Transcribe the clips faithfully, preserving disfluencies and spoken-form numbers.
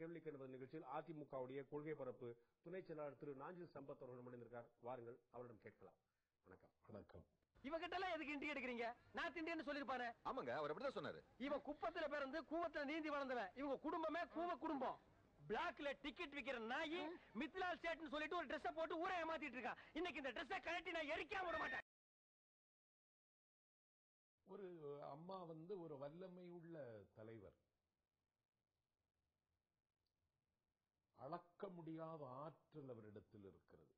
கேள்வி கேட்பது நிகழ்ச்சியில் அதிமுகவுடைய கொள்கை பரப்பு துணை செயலாளர் திரு நாஞ்சில் சம்பத் அவர்கள் மணிந்திருக்கார். வாருங்கள், அவரிடம் கேட்கலாம். வணக்கம். வணக்கம். இவகிட்ட எல்லாம் எதுக்கு இண்டி எடுக்கிறீங்க? நார்த் இந்தியன்னு சொல்லிருப்பாரு. ஆமாங்க, அவர் அப்படிதான் சொன்னாரு. இவன் குப்பத்துல பிறந்து கூவத்துல நீந்தி வளர்ந்தவன். இவங்க குடும்பமே கூவ குடும்பம். பிளாக்ல டிக்கெட் விக்கிற நாயி மித்லால் சேட்னு சொல்லிட்டு ஒரு ட்ரெஸ் போட்டு ஊரே ஏமாத்திட்டு இருக்கான். இன்னைக்கு இந்த ட்ரெஸ்ஸை கழட்டி நான் எரிக்காம விட மாட்டேன். ஒரு அம்மா வந்து ஒரு வல்லமை உள்ள தலைவர், அளக்க முடியாத ஆற்றல் அவரிடத்தில் இருக்கிறது.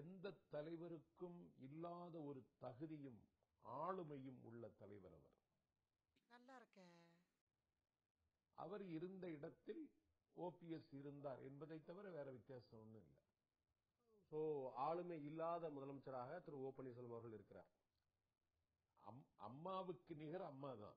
எந்த தலைவருக்கும் இல்லாத ஒரு தகுதியும் ஆளுமையும் உள்ள தலைவர் அவர். நல்லா இருக்க. அவர் இருந்த இடத்தில் ஓபிஎஸ் இருந்தார் என்பதை தவிர வேற வித்தியாசம் ஒன்றும் இல்லை. ஸோ ஆளுமை இல்லாத முதலமைச்சராக திரு ஓ பன்னீர்செல்வம் அவர்கள் இருக்கிறார். அம்மாவுக்கு நிகர் அம்மா தான்.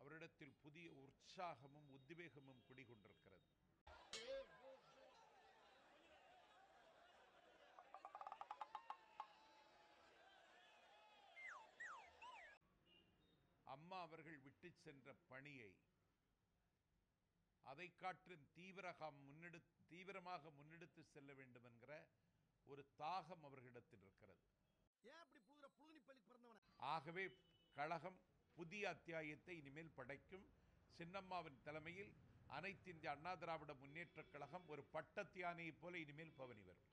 அவரிடத்தில் புதிய உற்சாகமும் உத்வேகமும் குடிகொண்டிருக்கிறது. அம்மா அவர்கள் விட்டு சென்ற பணியை அதை காற்றும் தீவிரமாக முன்னெடு தீவிரமாக முன்னெடுத்து செல்ல வேண்டும் என்கிற ஒரு தாகம் அவர்களிடத்தில் இருக்கிறது. ஆகவே கழகம் புதிய அத்தியாயத்தை இனிமேல் படைக்கும். சின்னம்மாவின் தலைமையில் அனைத்து இந்திய அண்ணா திராவிட முன்னேற்ற கழகம் ஒரு பட்டத்தியானையைப் போல இனிமேல் பவனி வரும்.